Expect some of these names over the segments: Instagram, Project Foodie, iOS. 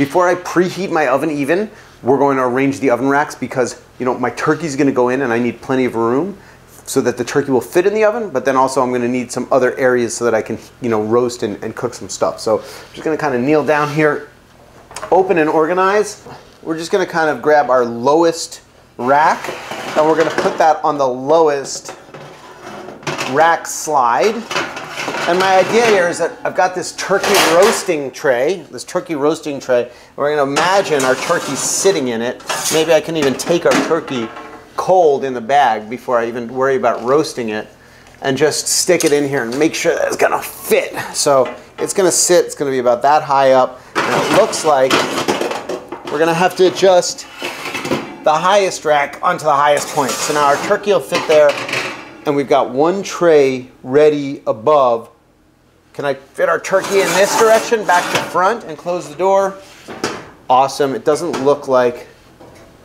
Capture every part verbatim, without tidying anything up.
Before I preheat my oven even, we're going to arrange the oven racks because, you know, my turkey's gonna go in and I need plenty of room so that the turkey will fit in the oven, but then also I'm gonna need some other areas so that I can, you know, roast and, and cook some stuff. So I'm just gonna kind of kneel down here, open and organize. We're just gonna kind of grab our lowest rack and we're gonna put that on the lowest rack slide. And my idea here is that I've got this turkey roasting tray, this turkey roasting tray. We're gonna imagine our turkey sitting in it. Maybe I can even take our turkey cold in the bag before I even worry about roasting it and just stick it in here and make sure that it's gonna fit. So it's gonna sit, it's gonna be about that high up. And it looks like we're gonna have to adjust the highest rack onto the highest point. So now our turkey will fit there and we've got one tray ready above. Can I fit our turkey in this direction, back to front, and close the door? Awesome. It doesn't look like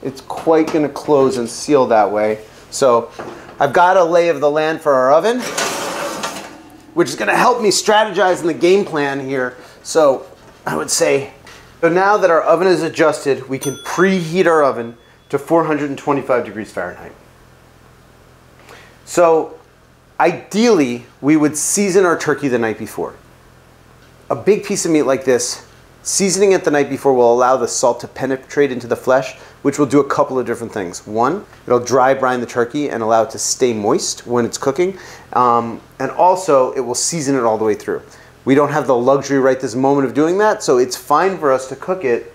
it's quite going to close and seal that way. So I've got a lay of the land for our oven, which is going to help me strategize in the game plan here. So I would say, so now that our oven is adjusted, we can preheat our oven to four hundred twenty-five degrees Fahrenheit. So ideally, we would season our turkey the night before. A big piece of meat like this, seasoning it the night before will allow the salt to penetrate into the flesh, which will do a couple of different things. One, it'll dry brine the turkey and allow it to stay moist when it's cooking. Um, and also, it will season it all the way through. We don't have the luxury right this moment of doing that, so it's fine for us to cook it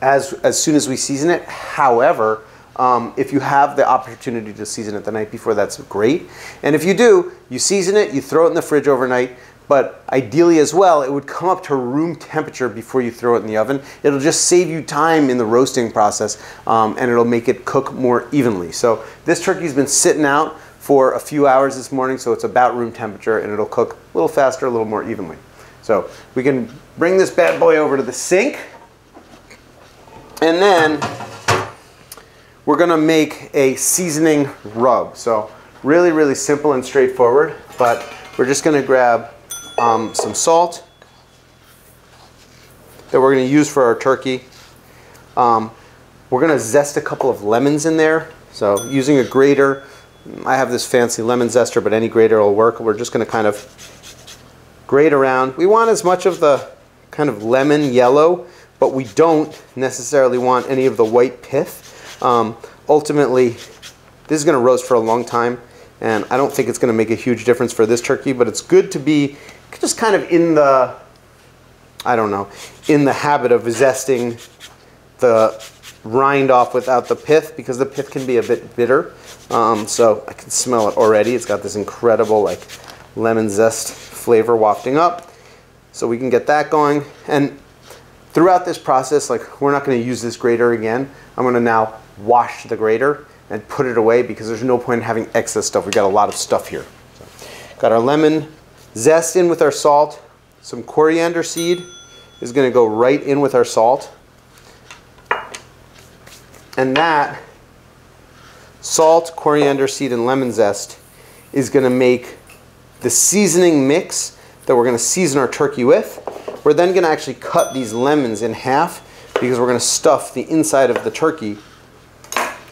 as, as soon as we season it. However, Um, if you have the opportunity to season it the night before, that's great. And if you do, you season it, you throw it in the fridge overnight, but ideally as well, it would come up to room temperature before you throw it in the oven. It'll just save you time in the roasting process, um, and it'll make it cook more evenly. So this turkey's been sitting out for a few hours this morning, so it's about room temperature, and it'll cook a little faster, a little more evenly. So we can bring this bad boy over to the sink, and then we're gonna make a seasoning rub. So really, really simple and straightforward, but we're just gonna grab um, some salt that we're gonna use for our turkey. Um, we're gonna zest a couple of lemons in there. So using a grater, I have this fancy lemon zester, but any grater will work. We're just gonna kind of grate around. We want as much of the kind of lemon yellow, but we don't necessarily want any of the white pith. Um, ultimately, this is going to roast for a long time, and I don't think it's going to make a huge difference for this turkey, but it's good to be just kind of in the, I don't know, in the habit of zesting the rind off without the pith, because the pith can be a bit bitter. Um, so I can smell it already. It's got this incredible like lemon zest flavor wafting up. So we can get that going. And throughout this process, like, we're not going to use this grater again. I'm going to now wash the grater and put it away because there's no point in having excess stuff. We've got a lot of stuff here. So, got our lemon zest in with our salt. Some coriander seed is going to go right in with our salt. And that salt, coriander seed, and lemon zest is going to make the seasoning mix that we're going to season our turkey with. We're then going to actually cut these lemons in half because we're going to stuff the inside of the turkey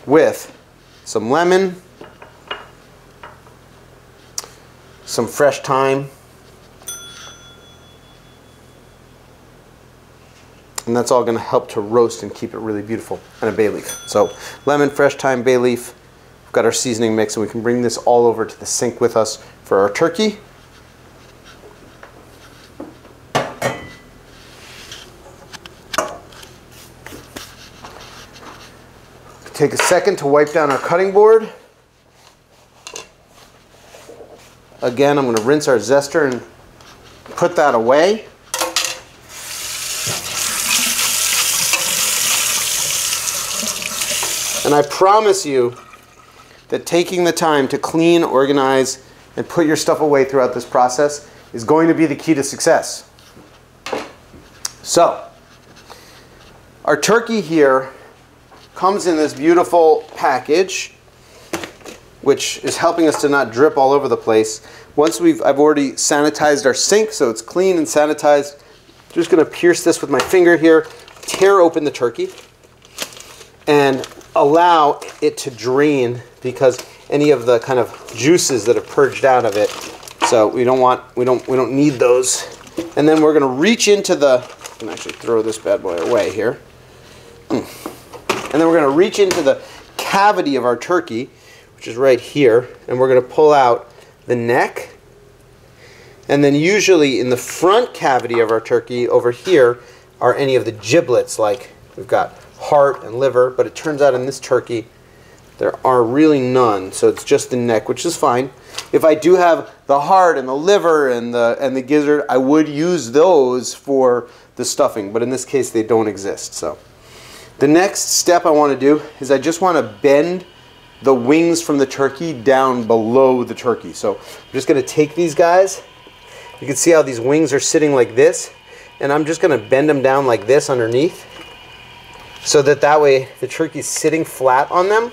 with some lemon, some fresh thyme, and that's all going to help to roast and keep it really beautiful, and a bay leaf. So lemon, fresh thyme, bay leaf, we've got our seasoning mix, and we can bring this all over to the sink with us for our turkey. Take a second to wipe down our cutting board. Again, I'm going to rinse our zester and put that away. And I promise you that taking the time to clean, organize, and put your stuff away throughout this process is going to be the key to success. So, our turkey here comes in this beautiful package, which is helping us to not drip all over the place. Once we've, I've already sanitized our sink, so it's clean and sanitized. Just gonna pierce this with my finger here. tear open the turkey and allow it to drain because any of the kind of juices that have purged out of it. So we don't want, we don't, we don't need those. And then we're going to reach into the, I can actually throw this bad boy away here. Mm. And then we're going to reach into the cavity of our turkey, which is right here, and we're going to pull out the neck. And then usually in the front cavity of our turkey over here are any of the giblets, like we've got heart and liver, but it turns out in this turkey there are really none, so it's just the neck, which is fine. If I do have the heart and the liver and the and the gizzard, I would use those for the stuffing, but in this case they don't exist. So the next step I want to do is I just want to bend the wings from the turkey down below the turkey. So I'm just going to take these guys. You can see how these wings are sitting like this, and I'm just going to bend them down like this underneath, so that that way the turkey's sitting flat on them.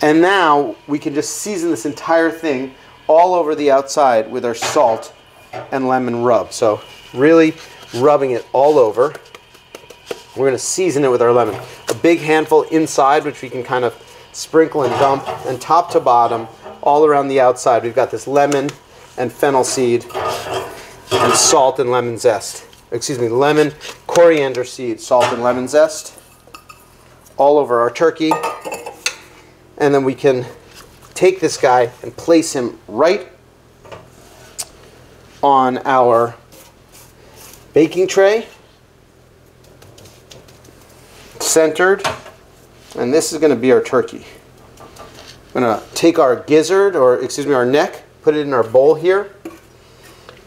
And now we can just season this entire thing all over the outside with our salt and lemon rub. So really rubbing it all over. We're going to season it with our lemon. A big handful inside, which we can kind of sprinkle and dump, and top to bottom, all around the outside. We've got this lemon and fennel seed and salt and lemon zest. Excuse me, lemon, coriander seed, salt and lemon zest all over our turkey. And then we can take this guy and place him right on our baking tray, centered, and this is going to be our turkey. I'm going to take our gizzard, or excuse me, our neck, put it in our bowl here,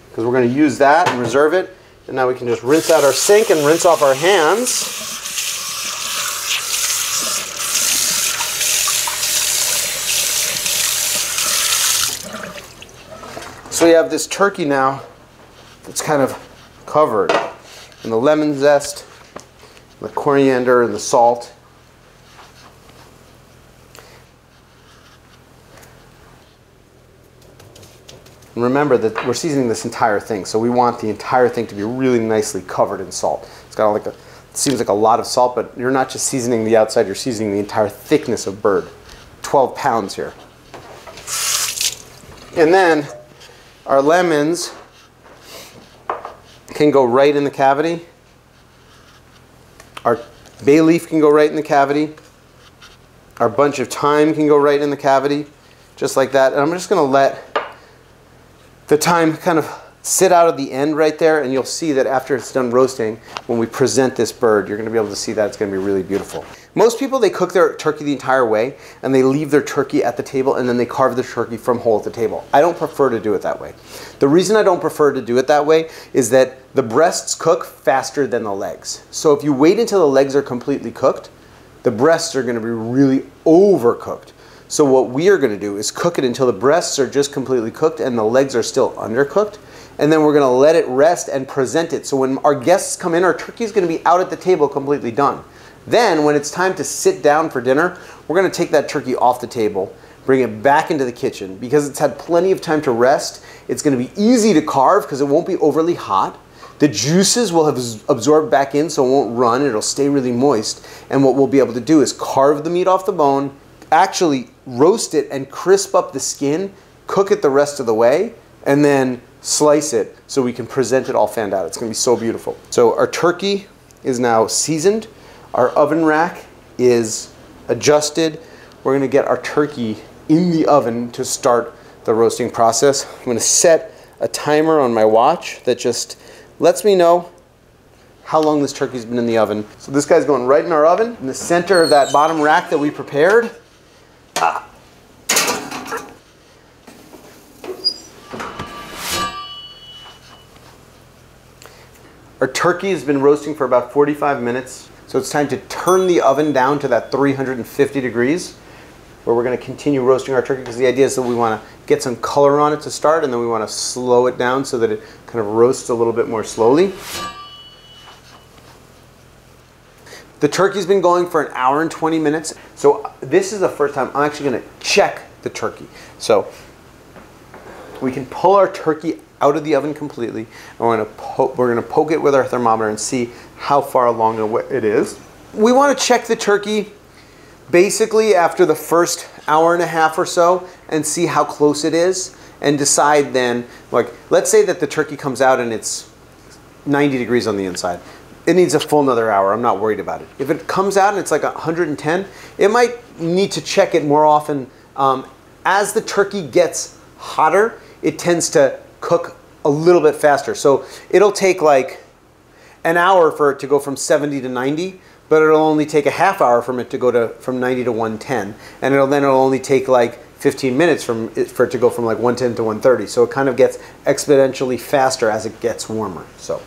because we're going to use that and reserve it. And now we can just rinse out our sink and rinse off our hands. So we have this turkey now that's kind of covered in the lemon zest, the coriander, and the salt. And remember that we're seasoning this entire thing, so we want the entire thing to be really nicely covered in salt. It's got like a, it seems like a lot of salt, but you're not just seasoning the outside, you're seasoning the entire thickness of bird. twelve pounds here. And then our lemons can go right in the cavity. Our bay leaf can go right in the cavity. Our bunch of thyme can go right in the cavity, just like that. And I'm just going to let the thyme kind of sit out of the end right there, and you'll see that after it's done roasting, when we present this bird, you're going to be able to see that it's going to be really beautiful. Most people, they cook their turkey the entire way, and they leave their turkey at the table, and then they carve the turkey from whole at the table. I don't prefer to do it that way. The reason I don't prefer to do it that way is that the breasts cook faster than the legs. So if you wait until the legs are completely cooked, the breasts are going to be really overcooked. So what we are going to do is cook it until the breasts are just completely cooked and the legs are still undercooked. And then we're going to let it rest and present it. So when our guests come in, our turkey is going to be out at the table completely done. Then when it's time to sit down for dinner, we're going to take that turkey off the table, bring it back into the kitchen. Because it's had plenty of time to rest, it's going to be easy to carve because it won't be overly hot. The juices will have absorbed back in, so it won't run. It'll stay really moist. And what we'll be able to do is carve the meat off the bone, actually roast it and crisp up the skin, cook it the rest of the way, and then slice it so we can present it all fanned out. It's going to be so beautiful. So our turkey is now seasoned. Our oven rack is adjusted. We're going to get our turkey in the oven to start the roasting process. I'm going to set a timer on my watch that just lets me know how long this turkey's been in the oven. So this guy's going right in our oven, in the center of that bottom rack that we prepared. Ah. Our turkey has been roasting for about forty-five minutes, so it's time to turn the oven down to that three hundred fifty degrees, where we're going to continue roasting our turkey, because the idea is that we want to get some color on it to start, and then we want to slow it down so that it kind of roasts a little bit more slowly. The turkey's been going for an hour and twenty minutes, so this is the first time I'm actually going to check the turkey. So we can pull our turkey out of the oven completely, and we're gonna, po we're gonna poke it with our thermometer and see how far along it is. We wanna check the turkey basically after the first hour and a half or so and see how close it is, and decide then, like, let's say that the turkey comes out and it's ninety degrees on the inside. It needs a full another hour. I'm not worried about it. If it comes out and it's like a hundred and ten, it might need to check it more often. Um, as the turkey gets hotter, it tends to cook a little bit faster. So it'll take like an hour for it to go from seventy to ninety, but it'll only take a half hour from it to go to from ninety to one ten. And it'll then it'll only take like fifteen minutes from it, for it to go from like one ten to one thirty. So it kind of gets exponentially faster as it gets warmer. So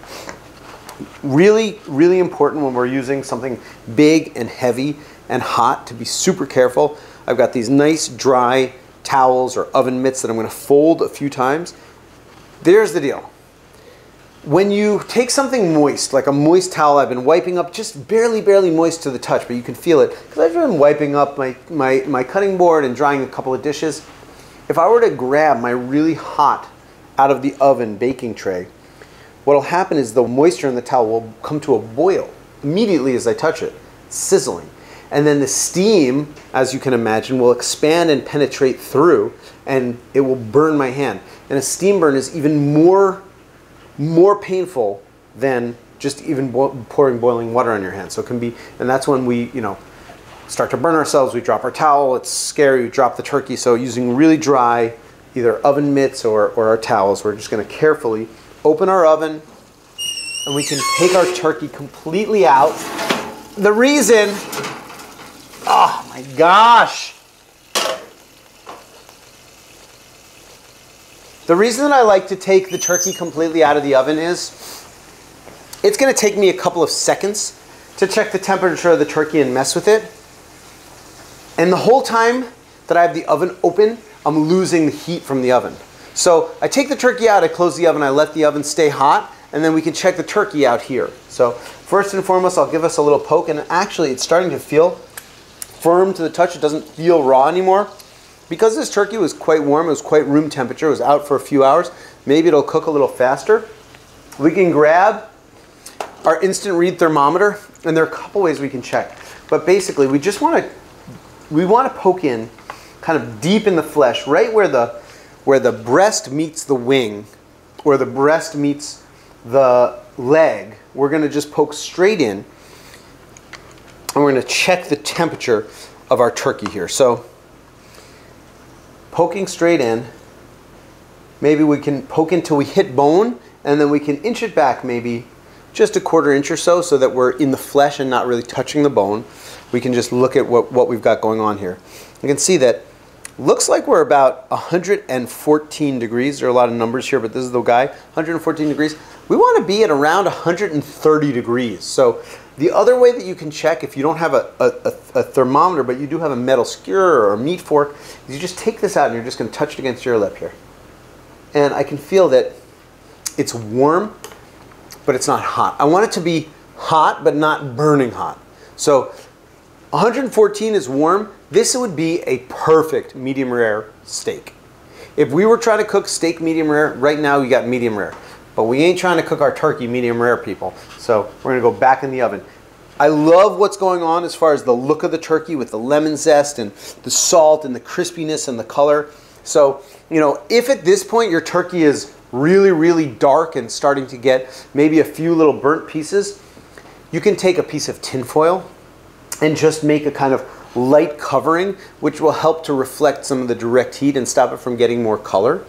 really, really important when we're using something big and heavy and hot to be super careful. I've got these nice dry towels or oven mitts that I'm going to fold a few times. There's the deal. When you take something moist, like a moist towel, I've been wiping up just barely, barely moist to the touch, but you can feel it, because I've been wiping up my, my, my cutting board and drying a couple of dishes. If I were to grab my really hot out of the oven baking tray, what'll happen is the moisture in the towel will come to a boil immediately as I touch it, sizzling. And then the steam, as you can imagine, will expand and penetrate through, and it will burn my hand. And a steam burn is even more more painful than just even bo pouring boiling water on your hand. So it can be, and that's when we, you know, start to burn ourselves. We drop our towel. It's scary. We drop the turkey. So using really dry, either oven mitts or, or our towels, we're just going to carefully open our oven, and we can take our turkey completely out. The reason, oh my gosh. The reason that I like to take the turkey completely out of the oven is it's going to take me a couple of seconds to check the temperature of the turkey and mess with it. And the whole time that I have the oven open, I'm losing the heat from the oven. So I take the turkey out, I close the oven, I let the oven stay hot, and then we can check the turkey out here. So first and foremost, I'll give us a little poke, and actually it's starting to feel firm to the touch. It doesn't feel raw anymore. Because this turkey was quite warm, it was quite room temperature, it was out for a few hours, maybe it'll cook a little faster. We can grab our instant read thermometer, and there are a couple ways we can check. But basically, we just want to, we want to poke in kind of deep in the flesh, right where the, where the breast meets the wing, or the breast meets the leg. We're going to just poke straight in, and we're going to check the temperature of our turkey here. So, poking straight in, maybe we can poke until we hit bone, and then we can inch it back maybe just a quarter inch or so, so that we're in the flesh and not really touching the bone. We can just look at what, what we've got going on here. You can see that looks like we're about one hundred fourteen degrees. There are a lot of numbers here, but this is the guy, one hundred fourteen degrees. We want to be at around one hundred thirty degrees. So the other way that you can check, if you don't have a, a, a thermometer, but you do have a metal skewer or a meat fork, is you just take this out and you're just going to touch it against your lip here. And I can feel that it's warm, but it's not hot. I want it to be hot, but not burning hot. So one hundred fourteen is warm. This would be a perfect medium rare steak. If we were trying to cook steak medium rare, right now you got medium rare. But we ain't trying to cook our turkey medium rare, people. So we're gonna go back in the oven. I love what's going on as far as the look of the turkey with the lemon zest and the salt and the crispiness and the color. So, you know, if at this point your turkey is really, really dark and starting to get maybe a few little burnt pieces, you can take a piece of tinfoil and just make a kind of light covering, which will help to reflect some of the direct heat and stop it from getting more color.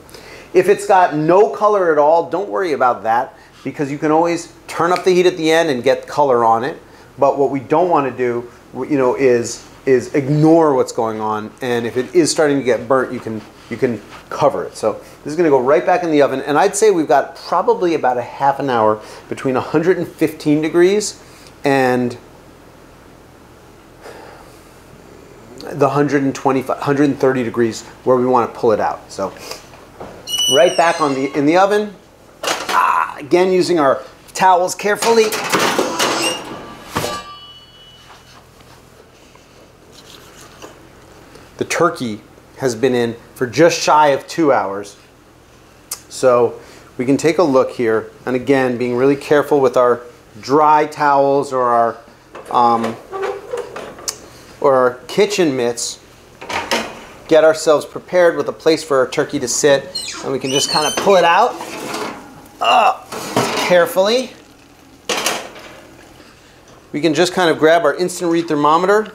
If it's got no color at all, don't worry about that, because you can always turn up the heat at the end and get color on it. But what we don't want to do, you know, is is ignore what's going on. And if it is starting to get burnt, you can you can cover it. So this is going to go right back in the oven, and I'd say we've got probably about a half an hour between one hundred fifteen degrees and the one hundred twenty, one hundred thirty degrees where we want to pull it out. So right back on the in the oven. Ah, again, using our towels carefully. The turkey has been in for just shy of two hours. So we can take a look here, and again, being really careful with our dry towels or our um, or our kitchen mitts, get ourselves prepared with a place for our turkey to sit, and we can just kind of pull it out uh, carefully. We can just kind of grab our instant read thermometer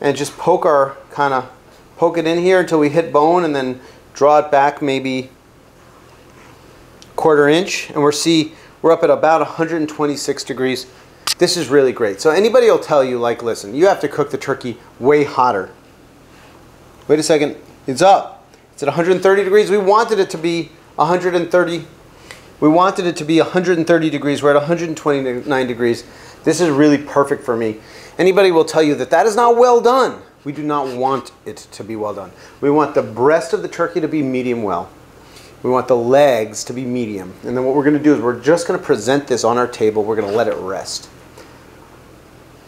and just poke our kind of poke it in here until we hit bone, and then draw it back maybe quarter inch, and we're see we're up at about one hundred twenty-six degrees. This is really great. So anybody will tell you, like, listen, you have to cook the turkey way hotter. Wait a second, it's up. It's at one hundred thirty degrees. We wanted it to be one hundred thirty. We wanted it to be one hundred thirty degrees. We're at one hundred twenty-nine degrees. This is really perfect for me. Anybody will tell you that that is not well done. We do not want it to be well done. We want the breast of the turkey to be medium well. We want the legs to be medium. And then what we're going to do is we're just going to present this on our table. We're going to let it rest.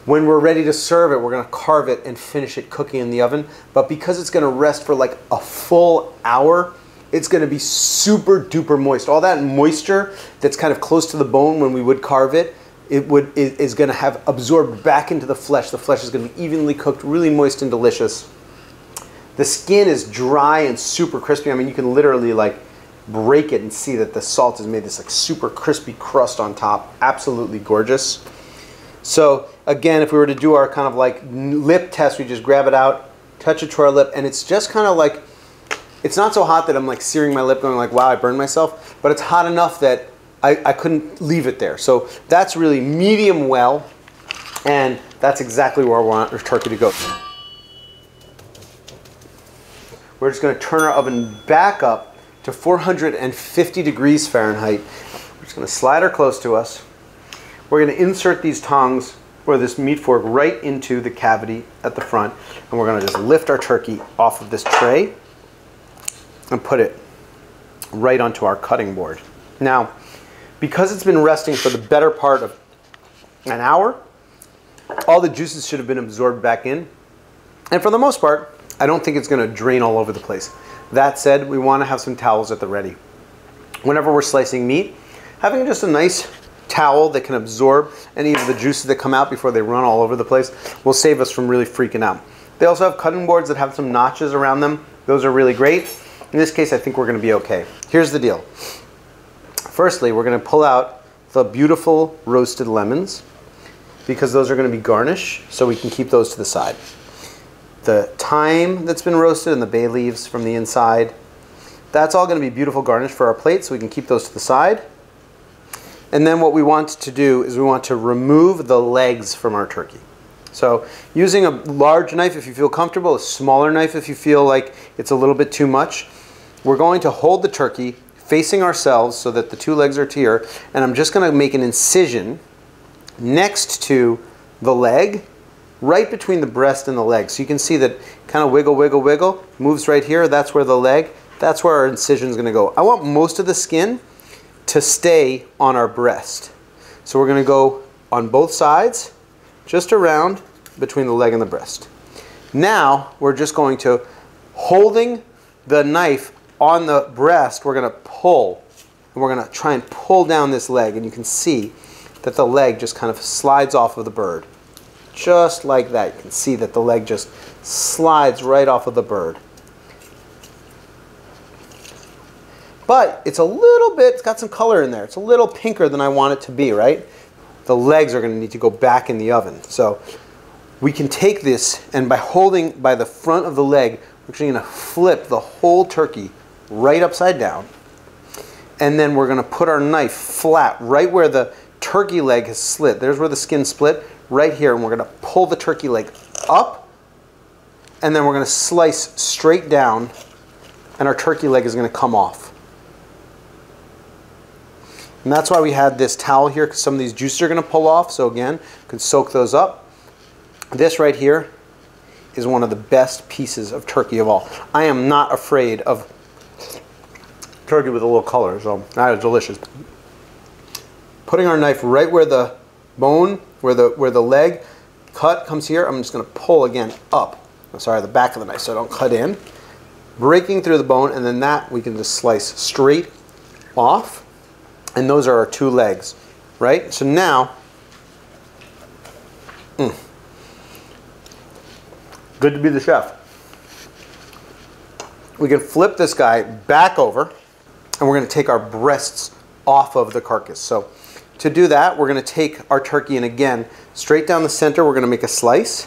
When we're ready to serve it, we're going to carve it and finish it cooking in the oven. But because it's going to rest for like a full hour, it's going to be super duper moist. All that moisture that's kind of close to the bone when we would carve it, it would it is going to have absorbed back into the flesh. The flesh is going to be evenly cooked, really moist and delicious. The skin is dry and super crispy. I mean, you can literally like break it and see that the salt has made this like super crispy crust on top. Absolutely gorgeous. So again, if we were to do our kind of like lip test, we just grab it out, touch it to our lip, and it's just kind of like, it's not so hot that I'm like searing my lip going like, wow, I burned myself, but it's hot enough that I, I couldn't leave it there. So that's really medium well, and that's exactly where I want our turkey to go. We're just gonna turn our oven back up to four hundred fifty degrees Fahrenheit. We're just gonna slide her close to us. We're gonna insert these tongs or this meat fork right into the cavity at the front, and we're gonna just lift our turkey off of this tray and put it right onto our cutting board. Now, because it's been resting for the better part of an hour, all the juices should have been absorbed back in. And for the most part, I don't think it's gonna drain all over the place. That said, we wanna have some towels at the ready. Whenever we're slicing meat, having just a nice towel that can absorb any of the juices that come out before they run all over the place will save us from really freaking out. They also have cutting boards that have some notches around them. Those are really great. In this case, I think we're gonna be okay. Here's the deal. Firstly, we're going to pull out the beautiful roasted lemons because those are going to be garnish, so we can keep those to the side. The thyme that's been roasted and the bay leaves from the inside, that's all going to be beautiful garnish for our plate, so we can keep those to the side. And then what we want to do is we want to remove the legs from our turkey. So using a large knife if you feel comfortable, a smaller knife if you feel like it's a little bit too much, we're going to hold the turkey facing ourselves so that the two legs are to here, and I'm just going to make an incision next to the leg, right between the breast and the leg. So you can see that kind of wiggle, wiggle, wiggle, moves right here. That's where the leg, that's where our incision is going to go. I want most of the skin to stay on our breast. So we're going to go on both sides, just around between the leg and the breast. Now we're just going to, holding the knife on the breast, we're going to pull, and we're going to try and pull down this leg, and you can see that the leg just kind of slides off of the bird. Just like that. You can see that the leg just slides right off of the bird. But it's a little bit, it's got some color in there. It's a little pinker than I want it to be, right? The legs are going to need to go back in the oven. So we can take this, and by holding by the front of the leg, we're actually going to flip the whole turkey right upside down, and then we're going to put our knife flat right where the turkey leg has slit. There's where the skin split right here, and we're going to pull the turkey leg up, and then we're going to slice straight down, and our turkey leg is going to come off. And that's why we had this towel here, because some of these juices are going to pull off, so again, you can soak those up. This right here is one of the best pieces of turkey of all. I am not afraid of turkey with a little color, so that is delicious. Putting our knife right where the bone, where the where the leg cut comes here, I'm just gonna pull again up. I'm sorry, the back of the knife so I don't cut in. Breaking through the bone, and then that we can just slice straight off, and those are our two legs, right? So now, mm, good to be the chef. We can flip this guy back over, and we're gonna take our breasts off of the carcass. So to do that, we're gonna take our turkey, and again, straight down the center, we're gonna make a slice.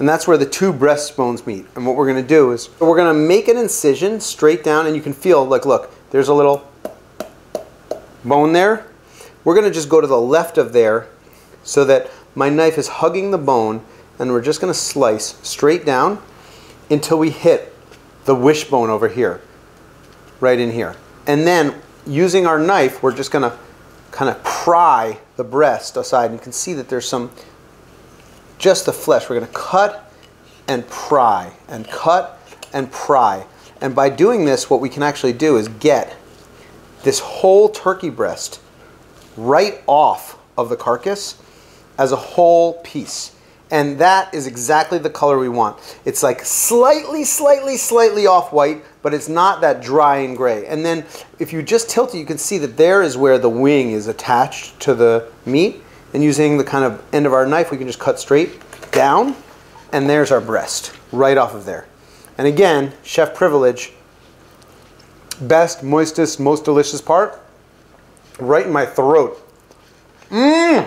And that's where the two breastbones meet. And what we're gonna do is, we're gonna make an incision straight down, and you can feel, like, look, there's a little bone there. We're gonna just go to the left of there so that my knife is hugging the bone, and we're just gonna slice straight down until we hit the wishbone over here, right in here. And then, using our knife, we're just gonna kind of pry the breast aside. And you can see that there's some, just the flesh. We're gonna cut and pry, and cut and pry. And by doing this, what we can actually do is get this whole turkey breast right off of the carcass as a whole piece. And that is exactly the color we want. It's like slightly, slightly, slightly off-white, but it's not that dry and gray. And then if you just tilt it, you can see that there is where the wing is attached to the meat. And using the kind of end of our knife, we can just cut straight down, and there's our breast, right off of there. And again, chef privilege, best, moistest, most delicious part, right in my throat. Mmm!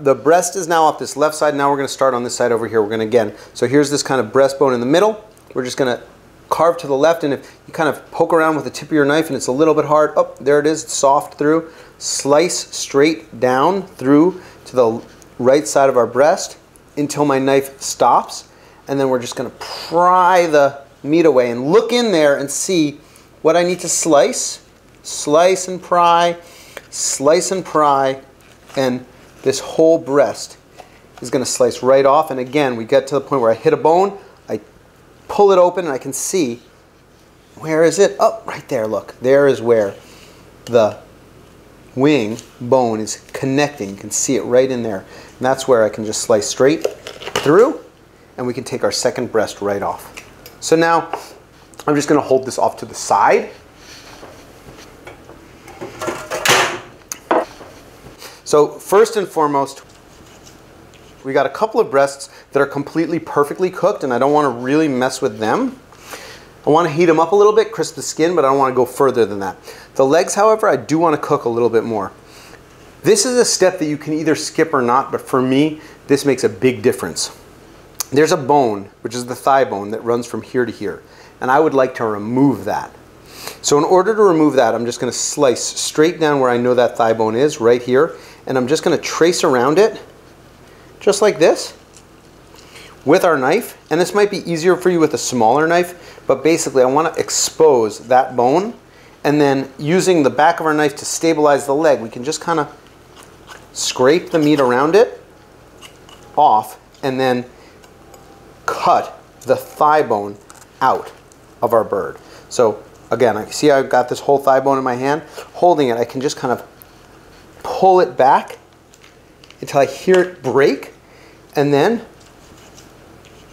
The breast is now off this left side. Now we're going to start on this side over here. We're going to again, so here's this kind of breastbone in the middle. We're just going to carve to the left, and if you kind of poke around with the tip of your knife and it's a little bit hard, oh, there it is, it's soft through. Slice straight down through to the right side of our breast until my knife stops, and then we're just going to pry the meat away and look in there and see what I need to slice. Slice and pry, slice and pry, and this whole breast is going to slice right off. And again, we get to the point where I hit a bone, I pull it open, and I can see, where is it? Oh, right there, look. There is where the wing bone is connecting. You can see it right in there. And that's where I can just slice straight through, and we can take our second breast right off. So now, I'm just going to hold this off to the side. So first and foremost, we got a couple of breasts that are completely perfectly cooked, and I don't want to really mess with them. I want to heat them up a little bit, crisp the skin, but I don't want to go further than that. The legs, however, I do want to cook a little bit more. This is a step that you can either skip or not, but for me, this makes a big difference. There's a bone, which is the thigh bone, that runs from here to here, and I would like to remove that. So in order to remove that, I'm just going to slice straight down where I know that thigh bone is, right here, and I'm just going to trace around it, just like this, with our knife. And this might be easier for you with a smaller knife, but basically I want to expose that bone, and then using the back of our knife to stabilize the leg, we can just kind of scrape the meat around it off, and then cut the thigh bone out of our bird. So again, I see I've got this whole thigh bone in my hand. Holding it, I can just kind of pull it back until I hear it break, and then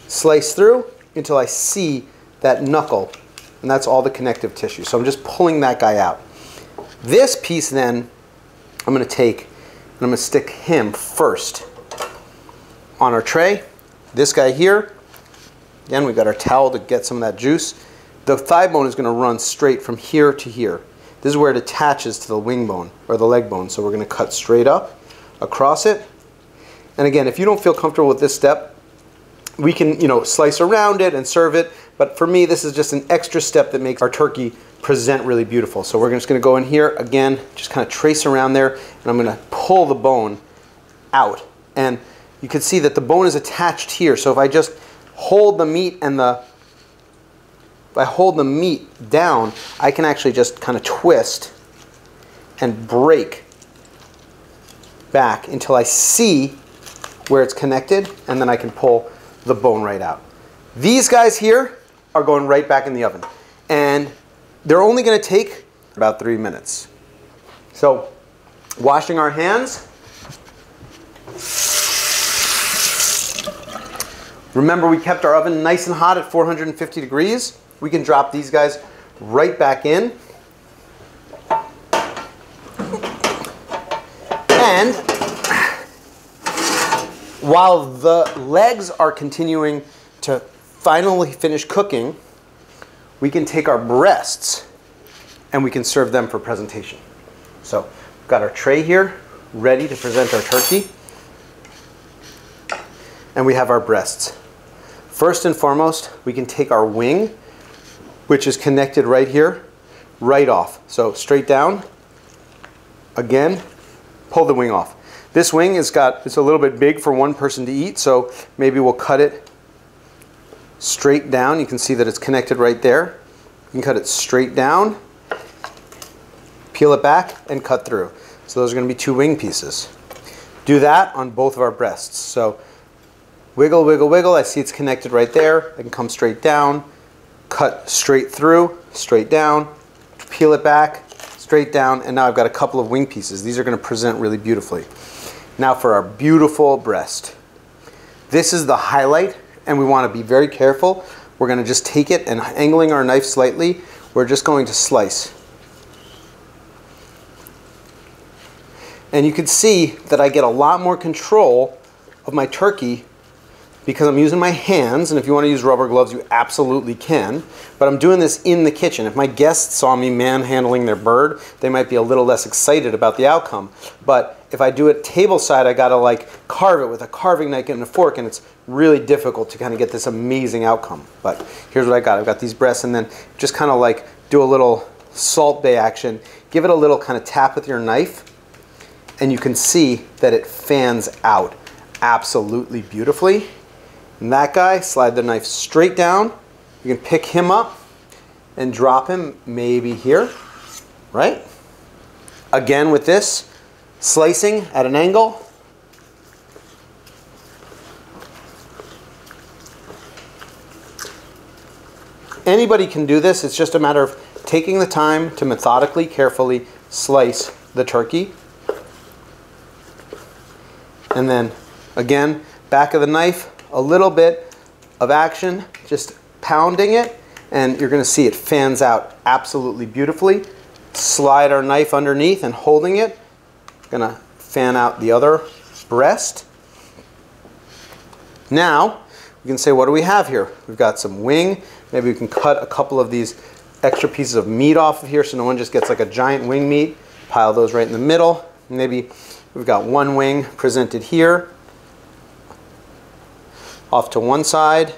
slice through until I see that knuckle, and that's all the connective tissue. So I'm just pulling that guy out. This piece then, I'm gonna take, and I'm gonna stick him first on our tray. This guy here, again, we've got our towel to get some of that juice. The thigh bone is going to run straight from here to here. This is where it attaches to the wing bone, or the leg bone. So we're going to cut straight up across it. And again, if you don't feel comfortable with this step, we can, you know, slice around it and serve it. But for me, this is just an extra step that makes our turkey present really beautiful. So we're just going to go in here, again, just kind of trace around there, and I'm going to pull the bone out. And you can see that the bone is attached here. So if I just hold the meat and the If I hold the meat down, I can actually just kind of twist and break back until I see where it's connected, and then I can pull the bone right out. These guys here are going right back in the oven, and they're only going to take about three minutes. So, washing our hands, Remember, we kept our oven nice and hot at four hundred fifty degrees. We can drop these guys right back in. And while the legs are continuing to finally finish cooking, we can take our breasts and we can serve them for presentation. So we've got our tray here ready to present our turkey. And we have our breasts. First and foremost, we can take our wing, which is connected right here, right off. So straight down, again, pull the wing off. This wing is got, it's a little bit big for one person to eat, so maybe we'll cut it straight down. You can see that it's connected right there. You can cut it straight down, peel it back, and cut through. So those are gonna be two wing pieces. Do that on both of our breasts. So wiggle, wiggle, wiggle. I see it's connected right there. I can come straight down, cut straight through, straight down, peel it back, straight down, and now I've got a couple of wing pieces. These are gonna present really beautifully. Now for our beautiful breast. This is the highlight, and we wanna be very careful. We're gonna just take it and angling our knife slightly, we're just going to slice. And you can see that I get a lot more control of my turkey because I'm using my hands, and if you wanna use rubber gloves, you absolutely can, but I'm doing this in the kitchen. If my guests saw me manhandling their bird, they might be a little less excited about the outcome, but if I do it table side, I gotta like carve it with a carving knife and a fork, and it's really difficult to kind of get this amazing outcome. But here's what I got. I've got these breasts, and then just kind of like do a little salt bay action. Give it a little kind of tap with your knife, and you can see that it fans out absolutely beautifully. And that guy, slide the knife straight down. You can pick him up and drop him maybe here, right? Again with this, slicing at an angle. Anybody can do this. It's just a matter of taking the time to methodically, carefully slice the turkey. And then again, back of the knife, a little bit of action, just pounding it, and you're gonna see it fans out absolutely beautifully. Slide our knife underneath and holding it, gonna fan out the other breast. Now, we can say, what do we have here? We've got some wing, maybe we can cut a couple of these extra pieces of meat off of here so no one just gets like a giant wing meat, pile those right in the middle. Maybe we've got one wing presented here, off to one side.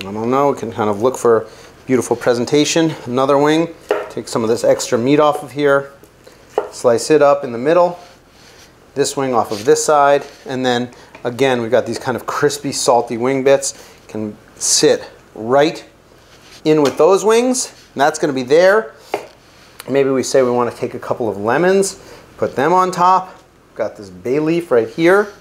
I don't know, we can kind of look for beautiful presentation. Another wing, take some of this extra meat off of here, slice it up in the middle, this wing off of this side, and then again, we've got these kind of crispy, salty wing bits. Can sit right in with those wings, and that's gonna be there. Maybe we say we wanna take a couple of lemons, put them on top. We've got this bay leaf right here.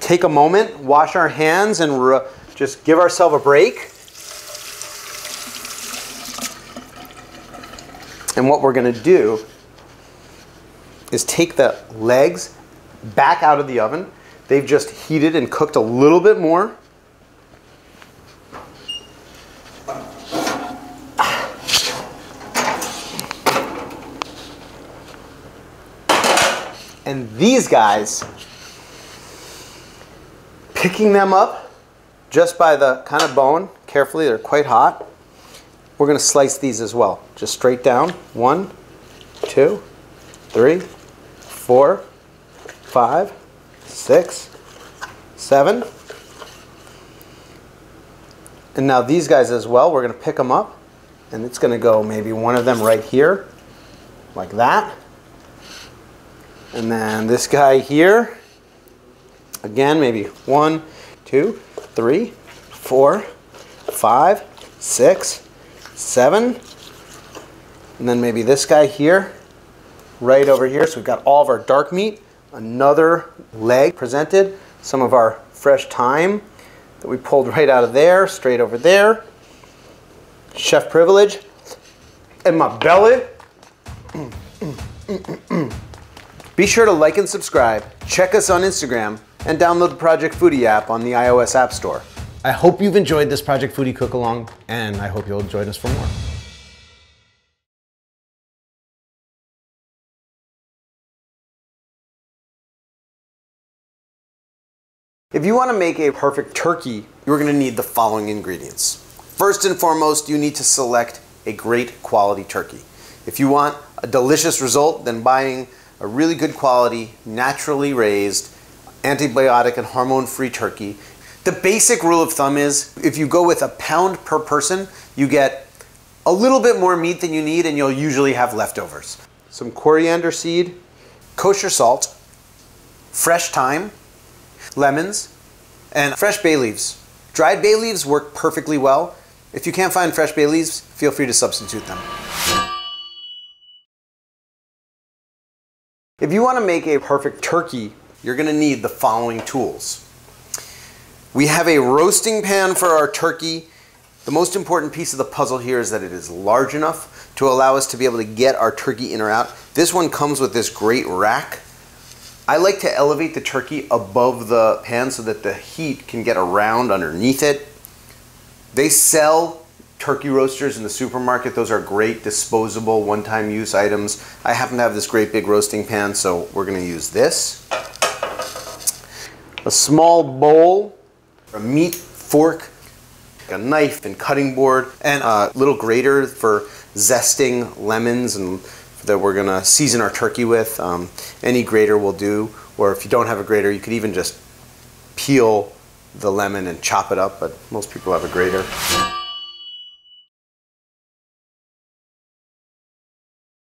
Take a moment, wash our hands, and just give ourselves a break. And what we're gonna do is take the legs back out of the oven. They've just heated and cooked a little bit more. And these guys, picking them up just by the kind of bone, carefully, they're quite hot. We're gonna slice these as well. Just straight down, one, two, three, four, five, six, seven. And now these guys as well, we're gonna pick them up and it's gonna go maybe one of them right here, like that. And then this guy here. Again, maybe one, two, three, four, five, six, seven. And then maybe this guy here, right over here. So we've got all of our dark meat, another leg presented, some of our fresh thyme that we pulled right out of there, straight over there. Chef privilege. And my belly. Be sure to like and subscribe. Check us on Instagram. and download the Project Foodie app on the iOS App Store. I hope you've enjoyed this Project Foodie cook-along, and I hope you'll join us for more. If you want to make a perfect turkey, you're going to need the following ingredients. First and foremost, you need to select a great quality turkey. If you want a delicious result, then buying a really good quality, naturally raised, antibiotic and hormone-free turkey. The basic rule of thumb is if you go with a pound per person, you get a little bit more meat than you need and you'll usually have leftovers. Some coriander seed, kosher salt, fresh thyme, lemons, and fresh bay leaves. Dried bay leaves work perfectly well. If you can't find fresh bay leaves, feel free to substitute them. If you want to make a perfect turkey, you're going to need the following tools. We have a roasting pan for our turkey. The most important piece of the puzzle here is that it is large enough to allow us to be able to get our turkey in or out. This one comes with this great rack. I like to elevate the turkey above the pan so that the heat can get around underneath it. They sell turkey roasters in the supermarket. Those are great disposable one-time use items. I happen to have this great big roasting pan, so we're going to use this. A small bowl, a meat fork, a knife and cutting board, and a little grater for zesting lemons and that we're going to season our turkey with. Um, any grater will do, or if you don't have a grater, you could even just peel the lemon and chop it up, but most people have a grater.